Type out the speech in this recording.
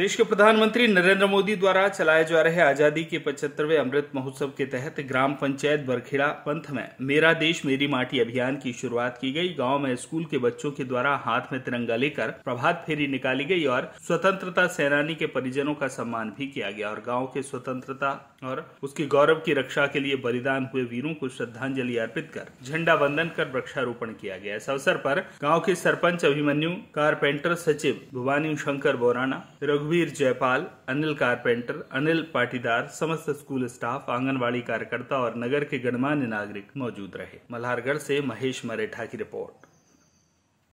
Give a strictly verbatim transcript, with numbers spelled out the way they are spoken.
देश के प्रधानमंत्री नरेंद्र मोदी द्वारा चलाए जा रहे आजादी के पचहत्तरवें अमृत महोत्सव के तहत ग्राम पंचायत बरखेड़ा पंथ में मेरा देश मेरी माटी अभियान की शुरुआत की गई। गांव में स्कूल के बच्चों के द्वारा हाथ में तिरंगा लेकर प्रभात फेरी निकाली गई और स्वतंत्रता सेनानी के परिजनों का सम्मान भी किया गया और गाँव के स्वतंत्रता और उसके गौरव की रक्षा के लिए बलिदान हुए वीरों को श्रद्धांजलि अर्पित कर झंडा वंदन कर वृक्षारोपण किया गया। इस अवसर पर गाँव के सरपंच अभिमन्यू कारपेंटर, सचिव भुवानी शंकर बोराना, वीर जयपाल, अनिल कारपेंटर, अनिल पाटीदार, समस्त स्कूल स्टाफ, आंगनवाड़ी कार्यकर्ता और नगर के गणमान्य नागरिक मौजूद रहे। मल्हारगढ़ से महेश मरेठा की रिपोर्ट।